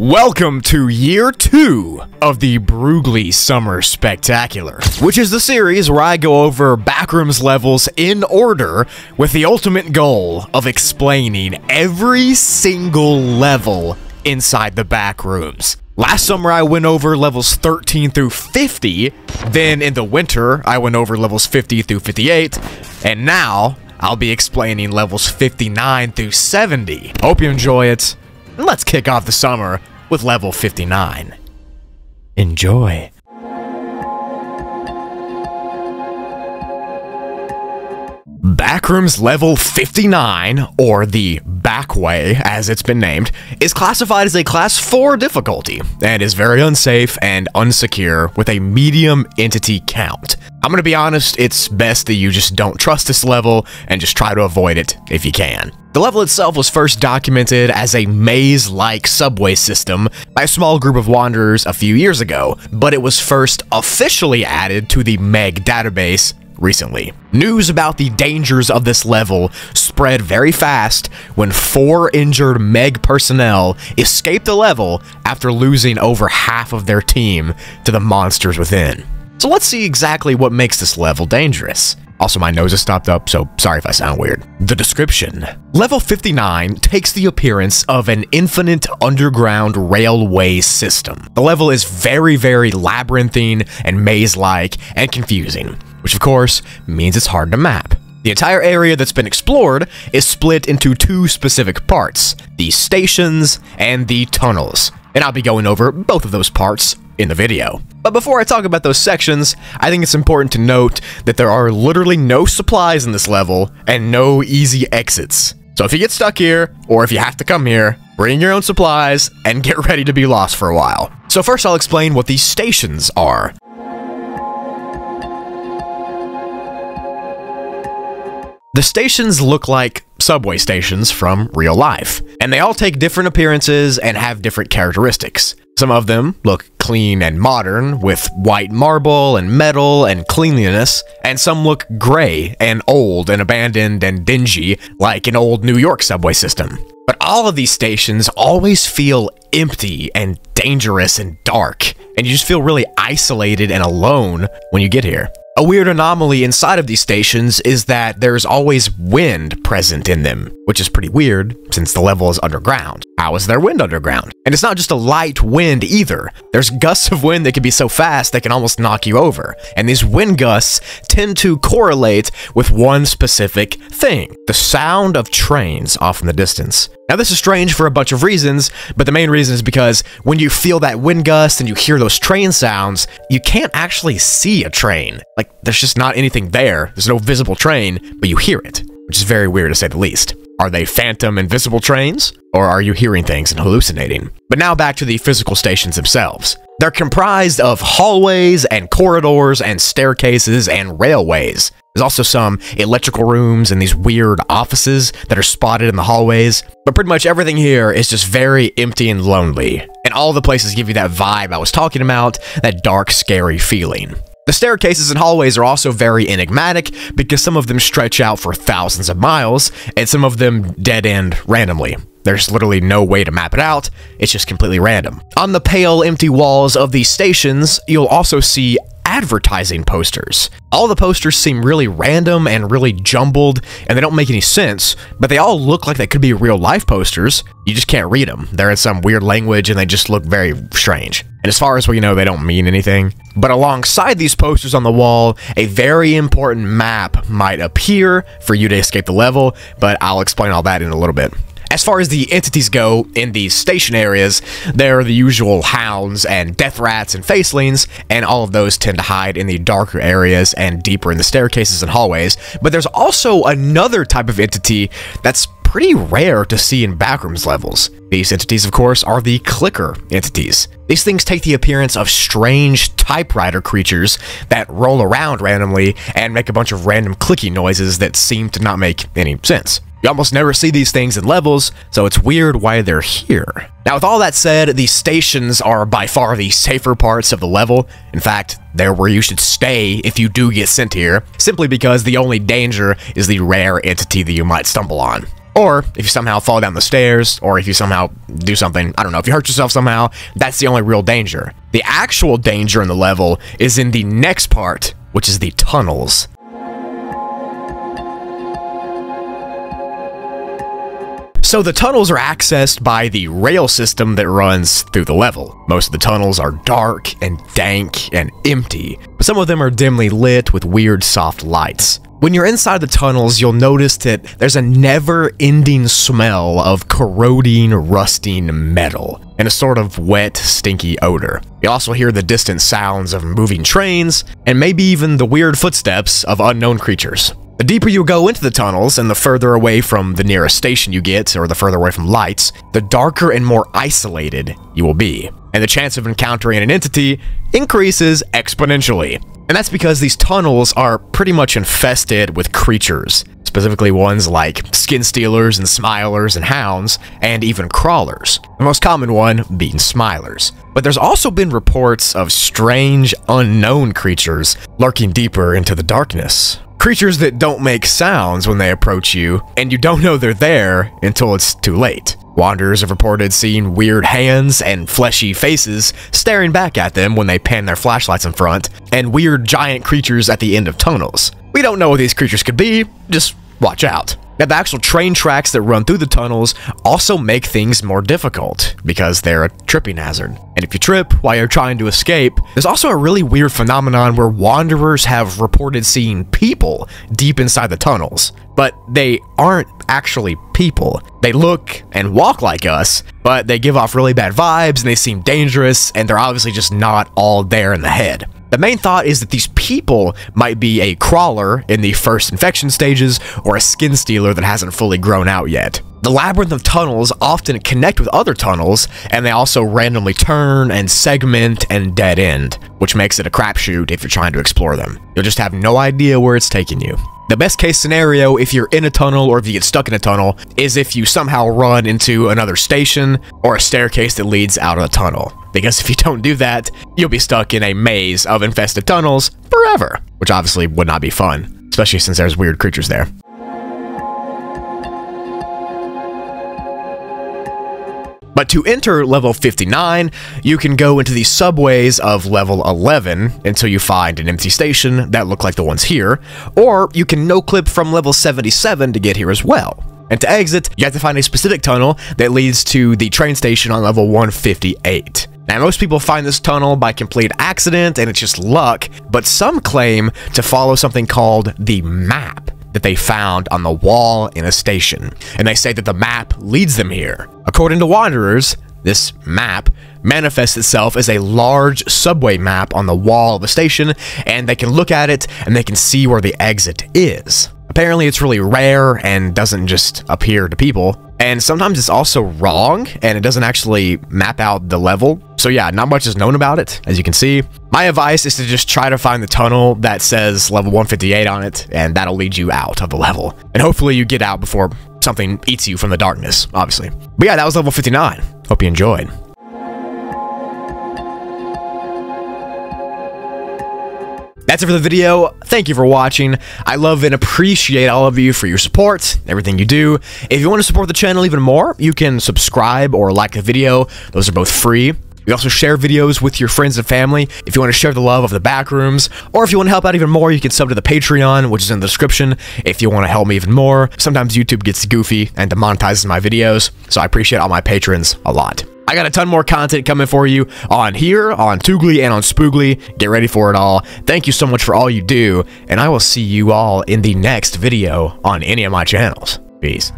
Welcome to year 2 of the Broogli Summer Spectacular, which is the series where I go over backrooms levels in order with the ultimate goal of explaining every single level inside the backrooms. Last summer I went over levels 13 through 50, then in the winter I went over levels 50 through 58, and now I'll be explaining levels 59 through 70. Hope you enjoy it. Let's kick off the summer with level 59. Enjoy. Backrooms level 59, or the backway as it's been named, is classified as a class 4 difficulty and is very unsafe and unsecure with a medium entity count. I'm gonna be honest, it's best that you just don't trust this level and just try to avoid it if you can. The level itself was first documented as a maze-like subway system by a small group of wanderers a few years ago, but it was first officially added to the Meg database recently. News about the dangers of this level spread very fast when 4 injured Meg personnel escaped the level after losing over half of their team to the monsters within. So let's see exactly what makes this level dangerous. Also, my nose is stopped up, so sorry if I sound weird. The description. Level 59 takes the appearance of an infinite underground railway system. The level is very, very labyrinthine and maze-like and confusing, which of course means it's hard to map. The entire area that's been explored is split into 2 specific parts, the stations and the tunnels, and I'll be going over both of those parts in the video. But before I talk about those sections, I think it's important to note that there are literally no supplies in this level and no easy exits. So if you get stuck here, or if you have to come here, bring your own supplies and get ready to be lost for a while. So first I'll explain what these stations are. The stations look like subway stations from real life, and they all take different appearances and have different characteristics. Some of them look clean and modern, with white marble and metal and cleanliness, and some look gray and old and abandoned and dingy, like an old New York subway system. But all of these stations always feel empty and dangerous and dark, and you just feel really isolated and alone when you get here. A weird anomaly inside of these stations is that there's always wind present in them, which is pretty weird since the level is underground. How is there wind underground? And it's not just a light wind either. There's gusts of wind that can be so fast they can almost knock you over. And these wind gusts tend to correlate with one specific thing: the sound of trains off in the distance. Now this is strange for a bunch of reasons, but the main reason is because when you feel that wind gust and you hear those train sounds, you can't actually see a train. Like, there's just not anything there. There's no visible train, but you hear it, which is very weird to say the least. Are they phantom invisible trains? Or are you hearing things and hallucinating? But now back to the physical stations themselves. They're comprised of hallways and corridors and staircases and railways. There's also some electrical rooms and these weird offices that are spotted in the hallways. But pretty much everything here is just very empty and lonely. And all the places give you that vibe I was talking about, that dark, scary feeling. The staircases and hallways are also very enigmatic because some of them stretch out for thousands of miles and some of them dead end randomly. There's literally no way to map it out, it's just completely random. On the pale, empty walls of these stations, you'll also see advertising posters. All the posters seem really random and really jumbled, and they don't make any sense, but they all look like they could be real-life posters. You just can't read them. They're in some weird language, and they just look very strange. And as far as we know, they don't mean anything. But alongside these posters on the wall, a very important map might appear for you to escape the level, but I'll explain all that in a little bit. As far as the entities go in these station areas, there are the usual hounds and death rats and facelings, and all of those tend to hide in the darker areas and deeper in the staircases and hallways. But there's also another type of entity that's pretty rare to see in backrooms levels. These entities, of course, are the clicker entities. These things take the appearance of strange typewriter creatures that roll around randomly and make a bunch of random clicky noises that seem to not make any sense. You almost never see these things in levels, so it's weird why they're here. Now, with all that said, these stations are by far the safer parts of the level. In fact, they're where you should stay if you do get sent here, simply because the only danger is the rare entity that you might stumble on. Or if you somehow fall down the stairs, or if you somehow do something, I don't know, if you hurt yourself somehow, that's the only real danger. The actual danger in the level is in the next part, which is the tunnels. So the tunnels are accessed by the rail system that runs through the level. Most of the tunnels are dark and dank and empty, but some of them are dimly lit with weird soft lights. When you're inside the tunnels, you'll notice that there's a never-ending smell of corroding, rusting metal, and a sort of wet, stinky odor. You also hear the distant sounds of moving trains, and maybe even the weird footsteps of unknown creatures. The deeper you go into the tunnels, and the further away from the nearest station you get, or the further away from lights, the darker and more isolated you will be, and the chance of encountering an entity increases exponentially. And that's because these tunnels are pretty much infested with creatures, specifically ones like skin stealers and smilers and hounds, and even crawlers, the most common one being smilers. But there's also been reports of strange, unknown creatures lurking deeper into the darkness. Creatures that don't make sounds when they approach you, and you don't know they're there until it's too late. Wanderers have reported seeing weird hands and fleshy faces staring back at them when they pan their flashlights in front, and weird giant creatures at the end of tunnels. We don't know what these creatures could be, just watch out. Now, the actual train tracks that run through the tunnels also make things more difficult, because they're a tripping hazard. And if you trip while you're trying to escape, there's also a really weird phenomenon where wanderers have reported seeing people deep inside the tunnels. But they aren't actually people. They look and walk like us, but they give off really bad vibes, and they seem dangerous, and they're obviously just not all there in the head. The main thought is that these people might be a crawler in the first infection stages, or a skin stealer that hasn't fully grown out yet. The labyrinth of tunnels often connect with other tunnels, and they also randomly turn and segment and dead end, which makes it a crapshoot if you're trying to explore them. You'll just have no idea where it's taking you. The best case scenario, if you're in a tunnel or if you get stuck in a tunnel, is if you somehow run into another station or a staircase that leads out of the tunnel. Because if you don't do that, you'll be stuck in a maze of infested tunnels forever, which obviously would not be fun, especially since there's weird creatures there. But to enter level 59, you can go into the subways of level 11 until you find an empty station that look like the ones here, or you can noclip from level 77 to get here as well. And to exit, you have to find a specific tunnel that leads to the train station on level 158. Now, most people find this tunnel by complete accident, and it's just luck, but some claim to follow something called the map that they found on the wall in a station, and they say that the map leads them here. According to Wanderers, this map manifests itself as a large subway map on the wall of a station, and they can look at it and they can see where the exit is. Apparently, it's really rare and doesn't just appear to people, and sometimes it's also wrong, and it doesn't actually map out the level. So yeah, not much is known about it, as you can see. My advice is to just try to find the tunnel that says level 158 on it, and that'll lead you out of the level. And hopefully you get out before something eats you from the darkness, obviously. But yeah, that was level 59. Hope you enjoyed. That's it for the video. Thank you for watching. I love and appreciate all of you for your support, everything you do. If you want to support the channel even more, you can subscribe or like the video. Those are both free. We also share videos with your friends and family if you want to share the love of the Backrooms, or if you want to help out even more, you can sub to the Patreon, which is in the description, if you want to help me even more. Sometimes YouTube gets goofy and demonetizes my videos, so I appreciate all my patrons a lot. I got a ton more content coming for you on here, on Twoogli, and on Spoogli. Get ready for it all. Thank you so much for all you do, and I will see you all in the next video on any of my channels. Peace.